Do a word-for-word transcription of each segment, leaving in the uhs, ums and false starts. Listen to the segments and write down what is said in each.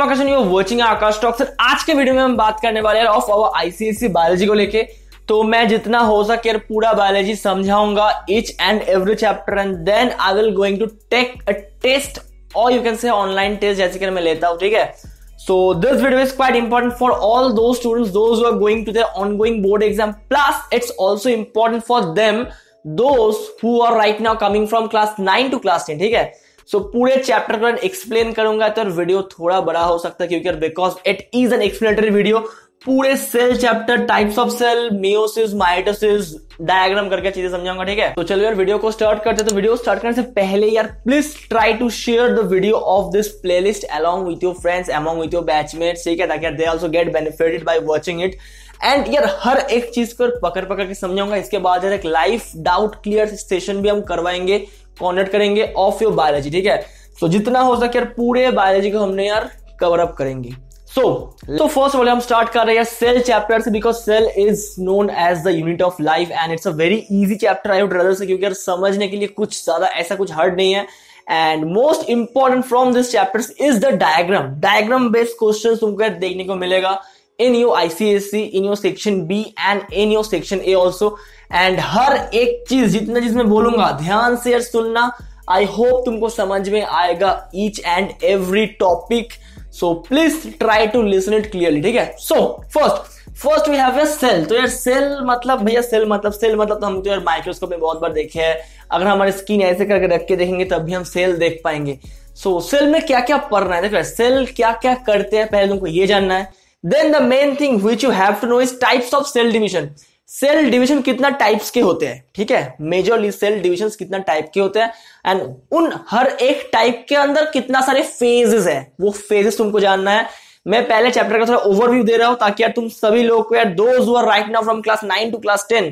Welcome Akash, you are watching Akash talks. आज के video में हम बात करने वाले हैं ऑफ आवर आईसीएससी बायोलॉजी को लेके। तो मैं जितना हो सके पूरा बायोलॉजी समझाऊंगा, each and every chapter, and then I will going to take a test और you can say online test जैसे कि मैं लेता हूं, ठीक है। So this video is quite important for all the students those who are going to there ongoing board exam, plus it's also important for them those who are right now coming from class nine to class ten, ठीक है। सो so, पूरे chapter पर explain करूंगा तो video थोड़ा बड़ा हो सकता है, क्योंकि because it is an explanatory video. पूरे cell chapter, types of cell, meiosis, mitosis, diagram करके चीजें समझाऊंगा, ठीक है। तो चलिए यार वीडियो को स्टार्ट करते हैं। तो वीडियो स्टार्ट करने से पहले यार please try to share the video of this playlist along with your friends, among with your batchmates, ठीक है, ताकि they also get benefited by watching it. And यार हर एक चीज को पकड़ पकड़ के समझाऊंगा। इसके बाद यार एक लाइव डाउट क्लियर सेशन भी हम करवाएंगे, कॉन्टेक्ट करेंगे ऑफ योर बायोलॉजी, ठीक है। सो so, जितना हो सके यार पूरे बायोलॉजी को हमने यार कवर अप करेंगे। सो तो फर्स्ट ऑफ ऑल हम स्टार्ट कर रहे हैं सेल चैप्टर से, because cell is known as the unit of life and it's a very easy chapter I would rather say, क्योंकि यार समझने के लिए कुछ ज्यादा ऐसा कुछ हार्ड नहीं है। And most important from this chapters is the diagram. Diagram based question तुमको देखने को मिलेगा in your ICSE, in your section B and in your section A also. And हर एक चीज जितना जिसमें बोलूंगा ध्यान से यार सुनना, आई होप तुमको समझ में आएगा each and every topic. So please try to listen it clearly, ठीक है। So first first we have a cell. तो यार सेल मतलब भैया सेल मतलब सेल मतलब तो हम तो यार माइक्रोस्कोप में बहुत बार देखे हैं। अगर हमारे स्किन ऐसे करके रख के देखेंगे तब भी हम सेल देख पाएंगे। सो so, सेल में क्या क्या पढ़ना है, देखो यार सेल क्या क्या करते हैं पहले तुमको ये जानना है। Then the main thing which you have to know is types of cell division. Cell division कितना टाइप्स के होते हैं, ठीक है। Majorly cell divisions कितना टाइप के होते हैं एंड उन हर एक टाइप के अंदर कितना सारे phases है, वो phases तुमको जानना है। मैं पहले चैप्टर का थोड़ा ओवरव्यू दे रहा हूं ताकि यार तुम सभी लोग को यार those who are right now from class nine to class ten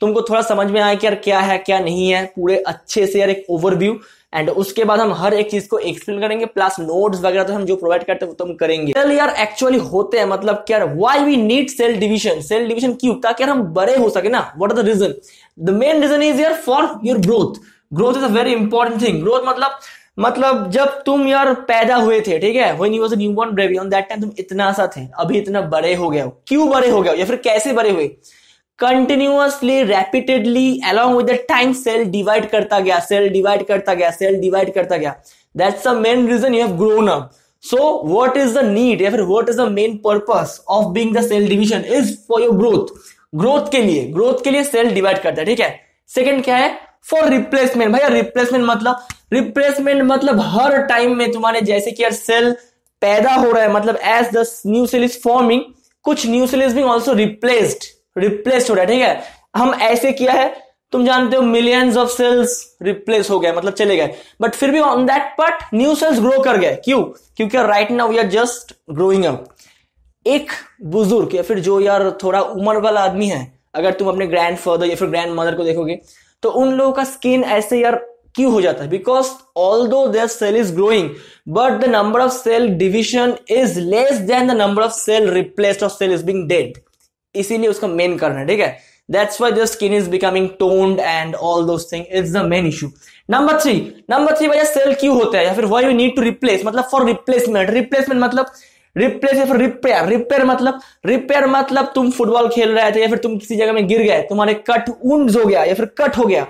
तुमको थोड़ा समझ में आए कि यार क्या है क्या नहीं है, पूरे अच्छे से यार एक ओवरव्यू। एंड उसके बाद हम हर एक चीज को एक्सप्लेन करेंगे, प्लस नोट्स वगैरह तो हम जो प्रोवाइड करते हैं वो तो हम करेंगे। सेल यार एक्चुअली होते हैं मतलब क्या, why we need cell division, cell division क्यों, ताकि यार हम बड़े हो सके ना। What are the reason, the main reason is यार for your growth. Growth is a very important thing. Growth मतलब मतलब जब तुम यार पैदा हुए थे, ठीक है, when you was a newborn baby on that time तुम इतना सा थे, अभी इतना बड़े हो गए हो। क्यों बड़े हो गए हो या फिर कैसे बड़े हुए, continuously rapidly along with the time cell divide करता गया, सेल डिवाइड करता गया, सेल डिवाइड करता गया। That's the main reason you have grown up. So what is the need या फिर what is the main purpose of being the cell division is for your growth. Growth के लिए growth के लिए cell divide करता है, ठीक है। सेकंड क्या है, फॉर रिप्लेसमेंट। भैया रिप्लेसमेंट मतलब रिप्लेसमेंट मतलब हर टाइम में तुम्हारे जैसे कि यार सेल पैदा हो रहा है, मतलब as the new cell is forming कुछ new cell is being also replaced, replace हो रहा है, ठीक है। हम ऐसे किया है, तुम जानते हो मिलियंस ऑफ सेल्स रिप्लेस हो गए मतलब चले गए, बट फिर भी on that part new cells grow कर गए। क्यों, क्योंकि right now we are just growing up. एक बुजुर्ग या फिर जो यार थोड़ा उम्र वाला आदमी है, अगर तुम अपने ग्रैंडफादर या फिर ग्रैंडमदर को देखोगे तो उन लोगों का स्किन ऐसे यार क्यों हो जाता है, because although there cell is growing but the number of cell division is less than the number of cell replaced और सेल इज बीइंग डेड, इसीलिए उसका मेन करना है, ठीक है। That's why the skin is becoming toned and all those thing is the main issue. Number three number three भैया cell क्यों होता है या फिर why we need to replace, मतलब फॉर रिप्लेसमेंट। रिप्लेसमेंट मतलब रिप्लेस या फिर रिपेयर। रिपेयर मतलब रिपेयर मतलब तुम फुटबॉल खेल रहे थे या फिर तुम किसी जगह में गिर गए, तुम्हारे कट वुंड्स हो गया या फिर कट हो गया,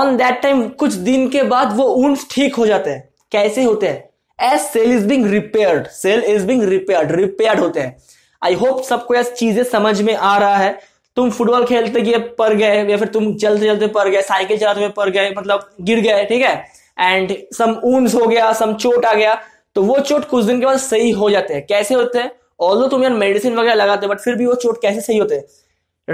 ऑन दैट टाइम कुछ दिन के बाद वो वुंड्स ठीक हो जाते हैं। कैसे होते हैं, as cell is being repaired, cell is being repaired, repaired होते हैं। आई होप सबको यार चीजें समझ में आ रहा है। तुम फुटबॉल खेलते गए पड़ गए या फिर तुम चलते चलते पड़ गए, साइकिल चलाते हुए पड़ गए मतलब गिर गए, ठीक है, एंड सम वुंड्स हो गया, सम चोट आ गया, तो वो चोट कुछ दिन के बाद सही हो जाते हैं। कैसे होते हैं, ऑल्दो तुम यार मेडिसिन वगैरह लगाते हो बट फिर भी वो चोट कैसे सही होते हैं,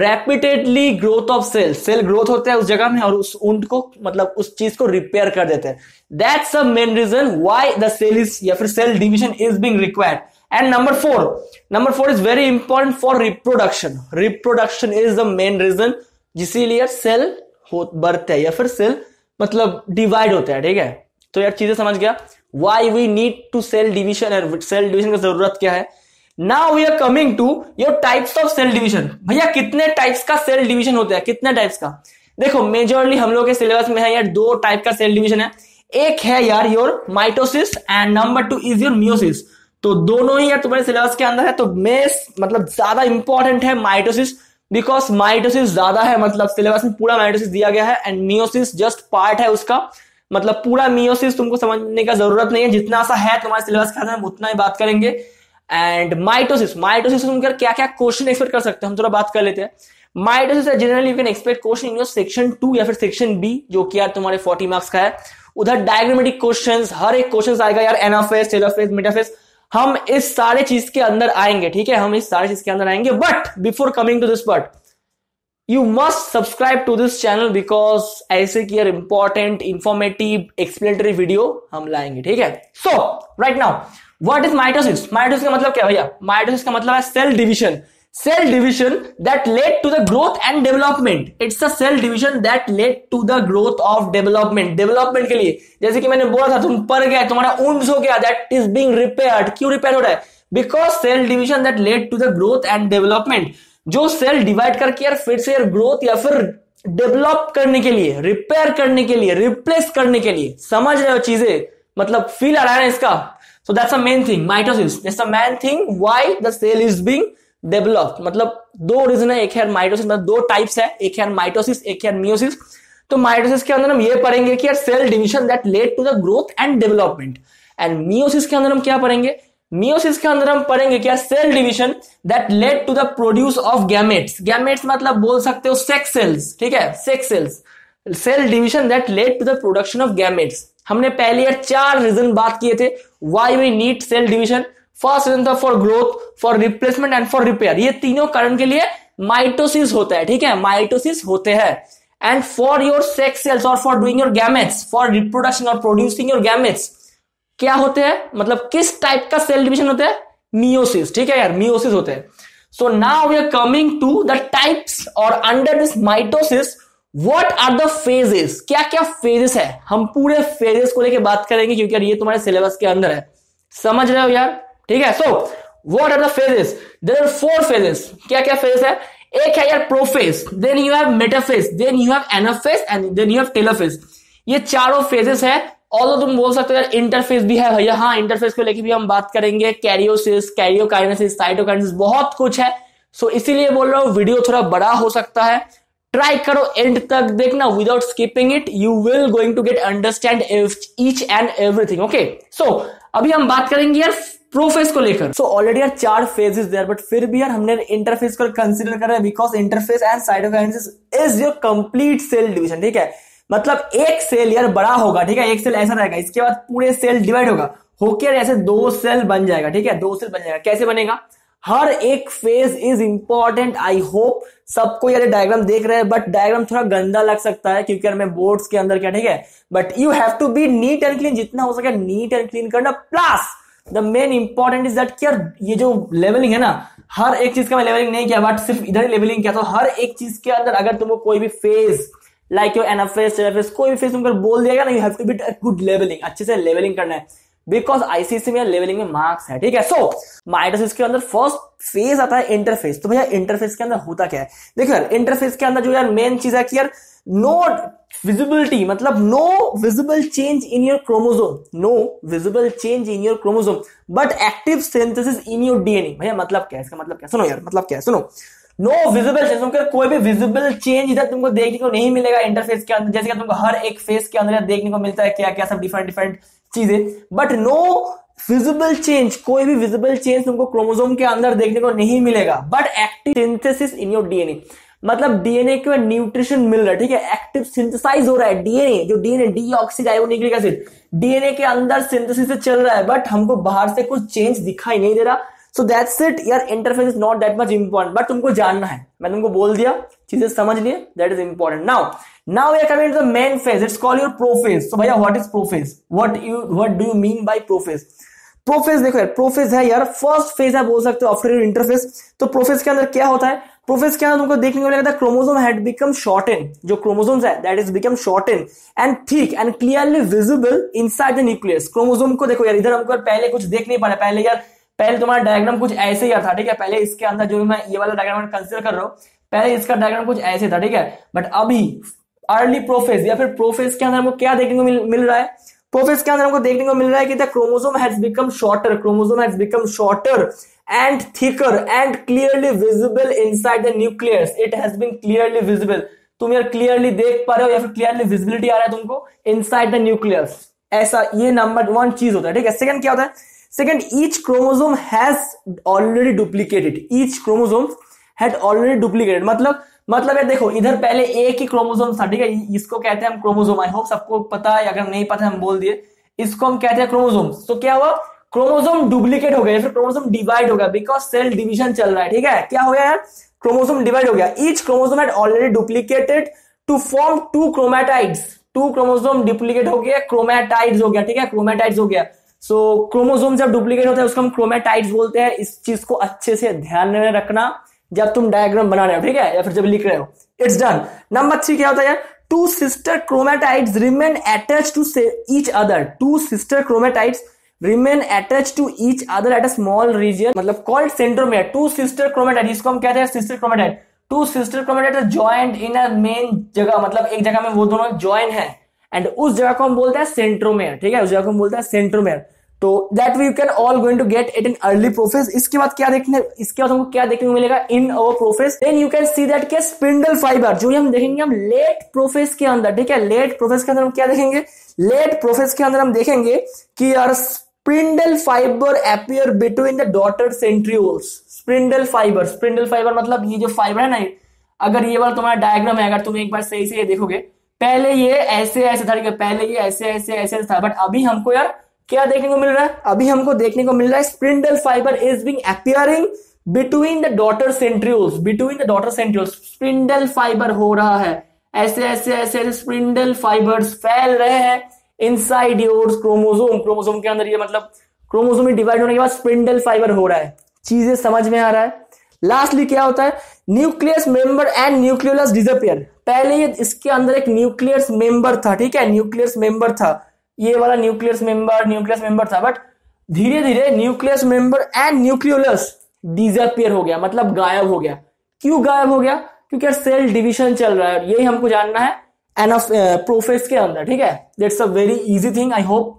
rapidly growth of cell, cell growth होता है उस जगह में और उस वुंड को मतलब उस चीज को रिपेयर कर देते हैं। That's the main reason why the cell is या फिर cell division is being required. And number four, number four is very important for reproduction. Reproduction is the main reason जिसीलिए cell हो बढ़ते हैं या फिर cell मतलब divide होता है, ठीक है। तो यार चीजें समझ गया why we need to cell division and cell division की जरूरत क्या है। Now we are coming to your types of cell division. भैया कितने types का cell division होता है, कितने types का, देखो majorly हम लोग के syllabus में है यार दो type का cell division है। एक है यार your mitosis and number two is your meiosis। तो दोनों ही तुम्हारे सिलेबस के अंदर है। तो मेस मतलब ज्यादा इंपॉर्टेंट है माइटोसिस, बिकॉज माइटोसिस ज्यादा है, मतलब सिलेबस में पूरा माइटोसिस दिया गया है, एंड मियोसिस जस्ट पार्ट है उसका। मतलब पूरा मियोसिस तुमको समझने का जरूरत नहीं है, जितना सा है तुम्हारे सिलेबस के अंदर उतना ही बात करेंगे। एंड माइटोसिस माइटोसिस तुम कर क्या क्या क्वेश्चन एक्सपेक्ट कर सकते हो, हम थोड़ा बात कर लेते हैं। Mitosis generally you can expect question in your section two या फिर सेक्शन बी, जो कि यार तुम्हारे चालीस मार्क्स का है। उधर डायग्रामेटिक क्वेश्चंस, हर एक क्वेश्चन आएगा यार, एनाफेज, टेलोफेज, मेटाफेज, हम इस सारे चीज के अंदर आएंगे, ठीक है, हम इस सारे चीज के अंदर आएंगे। But before coming to this part, you must subscribe to this channel, because ऐसे की यार इंपॉर्टेंट, इंफॉर्मेटिव, एक्सप्लेनेटरी वीडियो हम लाएंगे, ठीक है। So right now what is mitosis? Mitosis का मतलब क्या भैया? माइटोसिस का मतलब है cell division, cell division that lead to the growth and development. It's a cell division that lead to the growth of development. Development के लिए जैसे कि मैंने बोला था, तुम पड़ गए, तुम्हारा wounds हो गया, दैट इज बीइंग रिपेयर्ड। क्यों रिपेयर हो रहा है? Because cell division that lead to the growth and development, जो सेल डिवाइड करके यार फिर से ग्रोथ या फिर डेवलप करने के लिए, रिपेयर करने के लिए, रिप्लेस करने के लिए, समझ रहे हो चीजें, मतलब फील आ रहा है इसका। So that's a main thing, mitosis is the main thing why the cell is being developed. मतलब दो रीजन है, एक है माइटोसिस, मतलब दो टाइप्स है, एक है माइटोसिस, एक है मियोसिस। तो माइटोसिस के अंदर हम ये पढ़ेंगे कि यार cell division that lead to the growth and development, and meiosis के अंदर हम क्या पढ़ेंगे? मियोसिस के अंदर हम पढ़ेंगे क्या? Cell division that lead to the produce of gametes. Gametes मतलब बोल सकते हो सेक्स सेल्स, ठीक है, sex cells. Cell division that lead to the production of gametes. हमने पहले यार चार रीजन बात किए थे why we need cell division. First reason था for growth, for replacement and for repair. ये तीनों कारण के लिए माइटोसिस होता है, ठीक है, माइटोसिस होते हैं। And for your sex cells और for doing your gametes, for reproduction और प्रोड्यूसिंग योर गैमेट्स क्या होते हैं, मतलब किस टाइप का सेल डिवीजन होता है? मियोसिस, ठीक है यार, मियोसिस होते हैं। So now we are coming to the types, और under this mitosis what are the phases, क्या क्या फेजेस है, हम पूरे फेजेस को लेकर बात करेंगे, क्योंकि यार ये तुम्हारे सिलेबस के अंदर है, समझ रहे हो यार, ठीक है। So what are the phases? There are four phases. क्या क्या फेजेस है? एक है यार prophase, then you have metaphase, then you have anaphase and then you have telophase. ये चारों फेजेस है। ऑल्दो तुम बोल सकते हो यार इंटरफेज भी है भैया, हाँ इंटरफेज को लेकर भी हम बात करेंगे, कैरियोसिस, कैरियोकाइनेसिस, साइटोकाइनेसिस, बहुत कुछ है। सो so, इसीलिए बोल रहा हूँ वीडियो थोड़ा बड़ा हो सकता है, ट्राई करो एंड तक देखना without skipping it, you will going to get understand each and everything, okay. सो अभी हम बात करेंगे यार प्रोफेज को लेकर। सो ऑलरेडी यार चार फेजेस देयर, बट फिर भी यार हमने इंटरफेज को कंसीडर कर रहे हैं, because interphase and cytokinesis is your complete cell division, ठीक है। मतलब एक सेल यार बड़ा होगा, ठीक है, एक सेल ऐसा रहेगा, इसके बाद पूरे सेल डिवाइड होगा, होकर ऐसे दो सेल बन जाएगा, ठीक है, दो सेल बन जाएगा। कैसे बनेगा? हर एक phase is important. I hope सबको यार डायग्राम देख रहे हैं, बट डायग्राम थोड़ा गंदा लग सकता है क्योंकि यार मैं बोर्ड्स के अंदर क्या, ठीक है, but you have to be neat and clean, जितना हो सके नीट एंड क्लीन करना। Plus the main important is that यार ये जो लेवलिंग है ना, हर एक चीज का मैं लेवलिंग नहीं किया, बट सिर्फ इधर ही लेवलिंग किया। तो हर एक चीज के अंदर अगर तुमको कोई भी phase like your anaphase, telophase, कोई भी फेज तुमको बोल दिया ना, you have to be a good labelling, अच्छे से लेवलिंग करना है, बिकॉज आईसीएससी में लेवलिंग में मार्क्स है, ठीक है। सो माइटोसिस के अंदर फर्स्ट फेज आता है इंटरफेस। तो भैया इंटरफेस के अंदर होता क्या है? देखो यार इंटरफेस के अंदर जो यार मेन चीज है कि यार नो विजिबिलिटी, मतलब no visible change in your chromosome, no visible change in your chromosome but active synthesis in your DNA. भैया मतलब क्या है इसका? मतलब क्या, सुनो यार, मतलब क्या है सुनो, नो विजिबल चेंज, तुमको कोई भी विजिबल चेंज इधर तुमको देखने को नहीं मिलेगा इंटरफेस के अंदर, जैसे कि तुमको हर एक फेस के अंदर देखने को मिलता है क्या क्या सब डिफरेंट डिफरेंट चीजें, बट नो विजिबल चेंज, कोई भी विजिबल चेंज तुमको क्रोमोसोम के अंदर देखने को नहीं मिलेगा, but active synthesis in your DNA, मतलब डीएनए के में न्यूट्रिशन मिल रहा है, ठीक है, एक्टिव सिंथेसाइज हो रहा है डीएनए, जो डीएनए डीऑक्सीराइबोन्यूक्लिक एसिड, डीएनए के अंदर सिंथेसिस चल रहा है, बट हमको बाहर से कुछ चेंज दिखाई नहीं दे रहा। सो दैट्स इट यार, interphase is not that much important, but तुमको जानना है, मैं तुमको बोल दिया, चीजें समझ लिए, that is important. Now now we are coming to the main phase, it's called your prophase. So भैया what is prophase, what you what do you mean by prophase? Prophase देखो यार, प्रोफेज है यार फर्स्ट फेज है, बोल सकते हो after your interphase. तो प्रोफेज के अंदर क्या होता है? प्रोफेज के अंदर तुमको देखने को मिलेगा क्रोमोसोम हैड बिकम शॉर्टेन, जो क्रोमोसोम्स है that is become shorten and thick and clearly visible inside the nucleus. Chromosome को देखो यार, इधर हमको पहले कुछ देख नहीं पा रहा, पहले यार पहले तुम्हारा डायग्राम कुछ ऐसे ही था, ठीक है, पहले इसके अंदर जो मैं ये वाला डायग्राम कंसीडर कर रहा हूँ, पहले इसका डायग्राम कुछ ऐसे था, ठीक है, बट अभी अर्ली प्रोफेज या फिर प्रोफेज के अंदर हमको क्या देखने को मिल, मिल रहा है? प्रोसेस के अंदर हमको देखने को मिल रहा है कि the chromosome has become shorter chromosome has become shorter and thicker and clearly visible inside the nucleus. It has been clearly visible. तुम यार clearly देख पा रहे हो या फिर clearly visibility आ रहा है तुमको inside the nucleus. ऐसा ये नंबर वन चीज होता है. ठीक है. सेकंड क्या होता है? Second, each chromosome has already duplicated. Each chromosome had already duplicated. मतलब मतलब यार देखो, इधर पहले एक ही क्रोमोसोम था. ठीक है. इसको कहते हैं हम क्रोमोसोम. आई होप सबको पता है. अगर नहीं पता हम बोल दिए. इसको हम कहते हैं क्रोमोसोम. तो क्या हुआ? क्रोमोसोम डुप्लीकेट हो गया या फिर क्रोमोसोम डिवाइड हो गया बिकॉज सेल डिवीजन चल रहा है. ठीक है. क्या हो गया यार? क्रोमोसोम डिवाइड हो गया. Each chromosome had already duplicated to form two chromatids. Two chromosome duplicate हो गया, क्रोमैटाइड्स हो गया. ठीक है. क्रोमैटाइड्स हो गया. सो क्रोमोसोम जब डुप्लीकेट होता है उसको हम क्रोमैटाइड्स बोलते हैं. इस चीज को अच्छे से ध्यान में रखना जब तुम डायग्राम बना रहे हो. ठीक है. या फिर जब लिख रहे हो. It's done. नंबर थ्री क्या होता है? Two sister chromatids remain attached to each other. Two sister chromatids remain attach to each other at a small region, मतलब called centromere. Two sister chromatid, इसको हम कहते हैं sister chromatid. Two sister chromatid joint in a main जगह, मतलब एक जगह में वो दोनों जॉइन है एंड उस जगह को हम बोलते हैं सेंट्रोमियर. ठीक है. उस जगह को हम बोलते हैं सेंट्रोमियर. तो that we can all going to get it in early prophase. इसके बाद क्या देखने इसके बाद हमको क्या देखने को मिलेगा in our prophase? Then you can see that के स्पिंडल फाइबर, जो हम देखेंगे हम लेट प्रोफेस के अंदर. ठीक है. लेट प्रोफेस के अंदर हम क्या देखेंगे? लेट प्रोफेस के अंदर हम देखेंगे कि यार spindle fibre appear between the daughter centrioles. Spindle fibre spindle fibre मतलब ये जो फाइबर है ना, अगर ये बार तुम्हारा डायग्राम है, अगर तुम एक बार सही से ये देखोगे, पहले ये ऐसे ऐसे था. ठीक है. पहले ये ऐसे ऐसे ऐसे था, बट अभी हमको यार क्या देखने को मिल रहा है? अभी हमको देखने को मिल रहा है spindle fibre is being appearing between the daughter centrioles. Between the daughter centrioles spindle fibre हो रहा है. ऐसे ऐसे ऐसे स्पिंडल फाइबर्स फैल रहे हैं इनसाइड योर क्रोमोसोम. क्रोमोसोम के अंदर ये मतलब क्रोमोसोम डिवाइड होने के बाद स्पिंडल फाइबर हो रहा है. चीजें समझ में आ रहा है. लास्टली क्या होता है? Nucleus member and nucleolus disappear. पहले ये इसके अंदर एक न्यूक्लियस मेंबर था. ठीक है. न्यूक्लियस मेंबर था, ये वाला न्यूक्लियस मेंबर न्यूक्लियस मेंबर था, बट धीरे धीरे nucleus member and nucleolus disappear हो गया, मतलब गायब हो गया. क्यों गायब हो गया? क्योंकि सेल डिवीजन चल रहा है. यही हमको जानना है एंड ऑफ प्रोफेस के अंदर. ठीक है. That's a very easy thing. I hope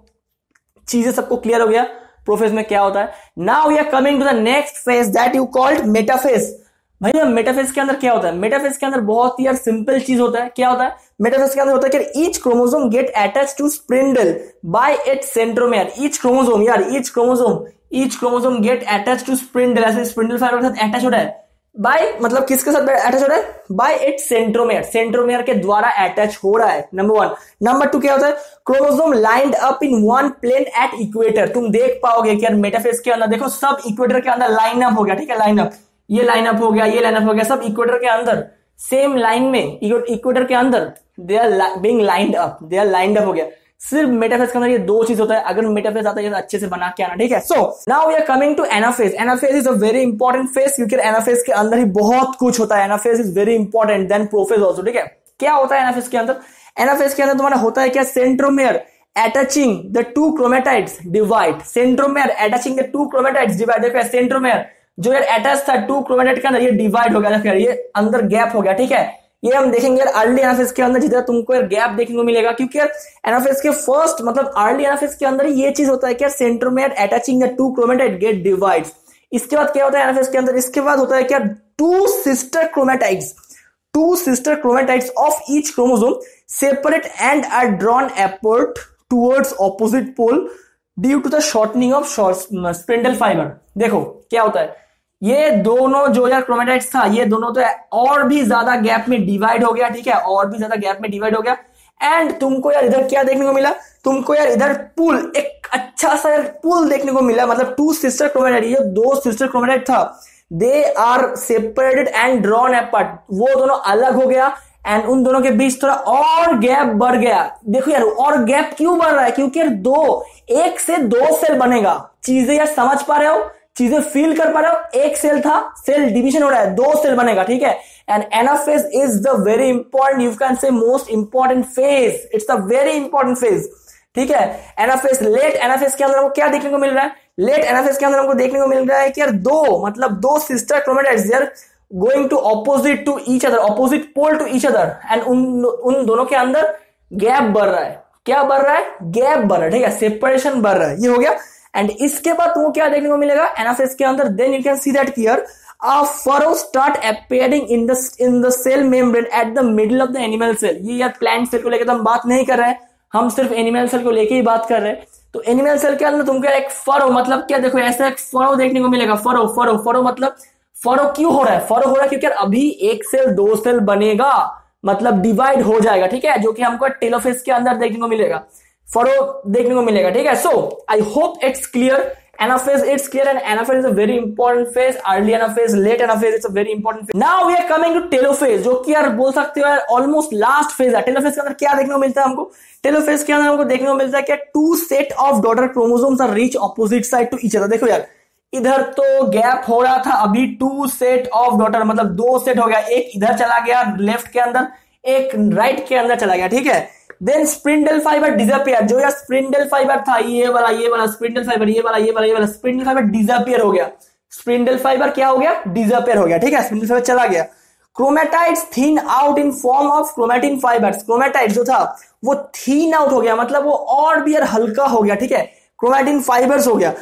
चीजें सबको क्लियर हो गया प्रोफेस में क्या होता है. Now we are coming to the next phase that you called metaphase. भैया मेटाफेज के अंदर क्या होता है? मेटाफेज के अंदर बहुत ही यार सिंपल चीज होता है. क्या होता है मेटाफेज के अंदर? होता है कि each chromosome get attach to spindle by its centromere. Each chromosome यार each chromosome each chromosome get attach to spindle. ऐसे स्पिंडल फाइबर के साथ अटैच होता है बाय, मतलब किसके साथ अटैच हो रहा है? Bye its centromere. सेंट्रोमेयर के द्वारा अटैच हो रहा है. Number one. नंबर टू क्या होता है? Chromosome lined up in one plane at equator. तुम देख पाओगे कि यार मेटाफेज के अंदर देखो सब इक्वेटर के अंदर लाइन अप हो गया. ठीक है. लाइन अप, ये लाइन अप हो गया, ये लाइन अप हो गया, सब इक्वेटर के अंदर सेम लाइन में इक्वेटर के अंदर they are being lined up. They are lined up हो गया. सिर्फ मेटाफेज के अंदर ये दो चीज होता है. अगर मेटाफेज आता है तो अच्छे से बना के आना. ठीक है. So now we are coming to anaphase. Anaphase is a very important phase क्योंकि एनाफेज के अंदर ही बहुत कुछ होता है. Anaphase is very important then prophase also. ठीक है. क्या होता है एनाफेज के अंदर? एनाफेज के अंदर तुम्हारा होता है क्या? Centromere attaching the two chromatids divide. Centromere attaching the two chromatids divide. देखो सेंट्रोमेयर जो यार अटैच था टू क्रोमेटाइड के अंदर, ये डिवाइड हो गया. फिर ये अंदर गैप हो गया. ठीक है. ये हम देखेंगे अर्ली एनाफेज के अंदर, जिधर तुमको यार गैप देखने को मिलेगा क्योंकि यार एनाफेज के फर्स्ट मतलब अर्ली एनाफेज के अंदर ये चीज होता है कि यार centromere attaching the two chromatid get divides. इसके बाद क्या होता है एनाफेज के अंदर? इसके बाद होता है कि यार two sister chromatids two sister chromatids of each chromosome separate and are drawn upward towards opposite pole due to the shortening of spindle fibre. देखो क्या होता है, ये दोनों जो यार क्रोमेटाइड्स था, ये दोनों तो और भी ज्यादा गैप में डिवाइड हो गया. ठीक है. और भी ज्यादा गैप में डिवाइड हो गया एंड तुमको यार इधर क्या देखने को मिला? तुमको यार इधर पुल, एक अच्छा सा यार पुल देखने को मिला. मतलब टू सिस्टर क्रोमेटाइड, ये दो सिस्टर क्रोमेटाइड था, they are separated and drawn apart. वो दोनों अलग हो गया एंड उन दोनों के बीच थोड़ा और गैप बढ़ गया. देखो यार और गैप क्यों बढ़ रहा है? क्योंकि यार दो एक से दो सेल बनेगा. चीजें यार समझ पा रहे हो? चीजें फील कर पा रहे हो? एक सेल था, सेल डिवीजन हो रहा है, दो सेल बनेगा. ठीक है. And anaphase is the very important, you can say most important phase. It's a very important phase. ठीक है. एनाफेज. लेट एनाफेज के अंदर हमको क्या देखने को मिल रहा है? लेट एनाफेज के अंदर हमको देखने को मिल रहा है कि यार दो मतलब दो सिस्टर क्रोमेटाइड्स यार going to opposite to each other, opposite pole to each other and उन उन दोनों के अंदर गैप बढ़ रहा है. क्या बढ़ रहा है, गैप बढ़ रहा है, ठीक है, सेपरेशन बढ़ रहा है, ये हो गया। एंड इसके बाद तुमको क्या देखने को मिलेगा एनाफेज के अंदर, then you can see that here a furrow start appearing in the in the cell membrane at the middle of the animal cell। ये यार प्लांट सेल को लेकर तो हम बात नहीं कर रहे हैं, हम सिर्फ एनिमल सेल को लेके ही बात कर रहे हैं। तो एनिमल सेल के अंदर तुमको एक फरो, मतलब क्या, देखो ऐसा एक फरो देखने को मिलेगा, फरो फरो फरो मतलब फरो क्यों हो रहा है, फरो हो रहा है क्योंकि अभी एक सेल दो सेल बनेगा, मतलब डिवाइड हो जाएगा, ठीक है, जो कि हमको टेलोफेज के अंदर देखने को मिलेगा, फरो देखने को मिलेगा, ठीक है। So I hope it's clear. Anaphase, it's clear, and anaphase is a very important phase. Early anaphase, late anaphase, it's a very important phase. Now we are coming to telophase, जो कि यार बोल सकते हो यार almost last phase है। Telophase के अंदर क्या देखने को मिलता है हमको? Telophase के अंदर हमको देखने को मिलता है कि two set of daughter chromosomes are reach opposite side to each other। देखो यार, इधर तो गैप हो रहा था, अभी two set of daughter, मतलब दो सेट हो गया, एक इधर चला गया लेफ्ट के अंदर, एक राइट के अंदर चला गया, ठीक है। देन स्पिंडल फाइबर डिसअपीयर, जो यार स्पिंडल फाइबर था, ये वाला ये वाला स्पिंडल फाइबर, ये वाला ये वाला ये वाला स्पिंडल फाइबर डिसअपीयर हो गया, स्पिंडल फाइबर क्या हो गया, डिसअपीयर हो गया, ठीक है, स्पिंडल फाइबर चला गया। Chromatids thin out in form of chromatin fibres, chromatid जो था वो थिन आउट हो गया, मतलब वो और भी यार हल्का हो गया, ठीक है, क्रोमेटिन फाइबर्स हो गया।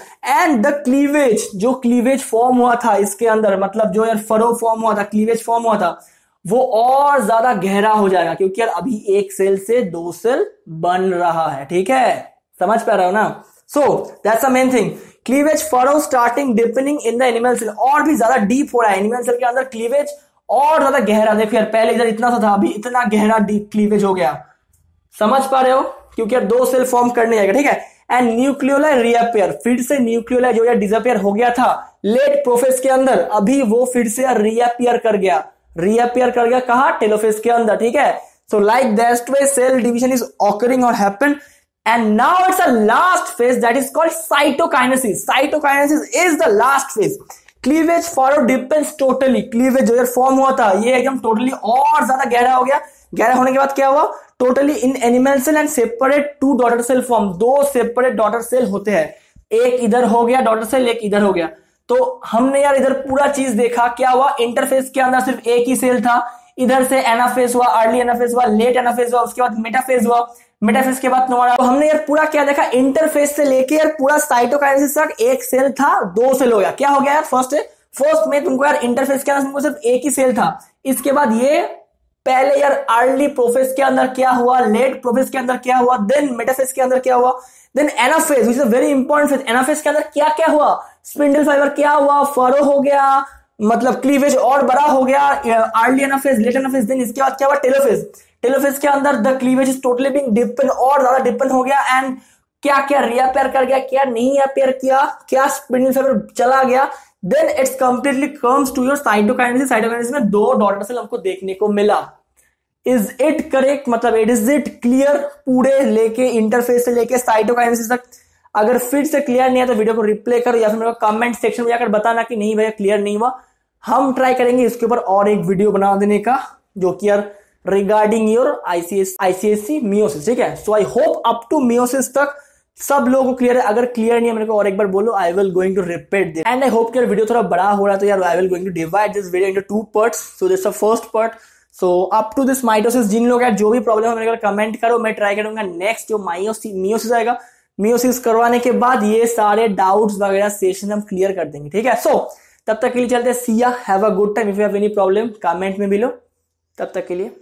एंड द क्लीवेज, जो क्लीवेज फॉर्म हुआ था इसके अंदर, मतलब जो यार फरो फॉर्म हुआ था, क्लीवेज फॉर्म हुआ था, वो और ज्यादा गहरा हो जाएगा क्योंकि यार अभी एक सेल से दो सेल बन रहा है, ठीक है, समझ पा रहे हो ना। So that's the main thing, cleavage furrow starting deepening in the animal cell, और भी ज्यादा डीप हो रहा है एनिमल सेल के अंदर क्लीवेज, और ज्यादा गहरा। देखिए यार पहले इधर इतना सा था, अभी इतना गहरा डीप क्लीवेज हो गया, समझ पा रहे हो, क्योंकि यार दो सेल फॉर्म करने जाएगा, ठीक है। एंड न्यूक्लियोलाई रीअपेयर, फिर से न्यूक्लियोलाई जो यार डिसअपीयर हो गया था लेट प्रोफेज के अंदर, अभी वो फिर से रीअपेयर कर गया, रीअपियर कर गया कहा, टेलोफेज के अंदर, ठीक है। So like that way cell division is occurring और happen. And now it's a last phase that is called cytokinesis. Cytokinesis is the last phase. Cleavage furrow depends totally, cleavage जो form हुआ था ये एकदम टोटली और ज्यादा गहरा हो गया, गहरा होने के बाद क्या हुआ, totally in animal cell and separate two daughter cell form, दो सेपरेट डॉटर सेल होते हैं, एक इधर हो गया डॉटर सेल, एक इधर हो गया। तो हमने यार इधर पूरा चीज देखा, क्या हुआ, इंटरफेस के अंदर सिर्फ एक ही सेल था, इधर से एनाफेज हुआ, अर्ली एनाफेज हुआ, लेट एनाफेज हुआ, उसके बाद मेटाफेज हुआ, मेटाफेज के बाद नोवारा। तो हमने यार पूरा क्या देखा, इंटरफेज से लेके यार पूरा साइटोकाइनेसिस तक एक सेल था, दो सेल हो गया, क्या हो गया यार, फर्स्ट फर्स्ट में तुमको यार इंटरफेस के अंदर तुमको सिर्फ एक ही सेल था, इसके बाद ये पहले यार अर्ली प्रोफेज के अंदर क्या हुआ, लेट प्रोफेज के अंदर क्या हुआ, देन मेटाफेज के अंदर क्या हुआ, then anaphase which is a very important phase. Anaphase के अंदर क्या क्या हुआ, स्पिंडल फाइबर क्या हुआ, फरो हो गया, मतलब क्लीवेज और बड़ा हो गया, early anaphase, late anaphase, then इसके बाद क्या हुआ, टेलोफेज। टेलोफेज के अंदर the cleavage is totally being depend, और ज्यादा डिपेंड हो गया, एंड क्या क्या रिअपेयर कर गया, क्या नहीं अपेयर किया, क्या स्पिंडल फाइबर चला गया, then it's completely comes to your cytokinesis. Cytokinesis में दो डॉटर सेल हमको देखने को मिला। इज इट करेक्ट, मतलब इट इज इट क्लियर, पूरे लेके इंटरफेस से लेके साइटोकाइनेसिस तक। अगर फिर से क्लियर नहीं है तो वीडियो को रिप्ले करो या फिर मेरे को कमेंट सेक्शन में जाकर बताना कि नहीं भैया क्लियर नहीं हुआ। हम ट्राई करेंगे इसके ऊपर और एक वीडियो बना देने का, जो कि यार regarding your ICS ICSC meiosis, ठीक है। So I hope up to meiosis तक सब लोगों को क्लियर है। अगर क्लियर नहीं है मेरे को और एक बार बोलो, I will going to repeat this. And I hope कि यार वीडियो थोड़ा बड़ा हो रहा है, तो यार I will going to divide this video into two parts. So this is the first part. So up to this mitosis, जिन लोग यार जो भी प्रॉब्लम है मेरे को कमेंट करो, मैं ट्राई करूंगा नेक्स्ट जो माइयोसिस मियोसिस आएगा, मियोसिस करवाने के बाद ये सारे डाउट्स वगैरह सेशन हम क्लियर कर देंगे, ठीक है। सो so, तब तक के लिए चलते हैं, see ya, have a good time. If you have any problem comment में भी लो। तब तक के लिए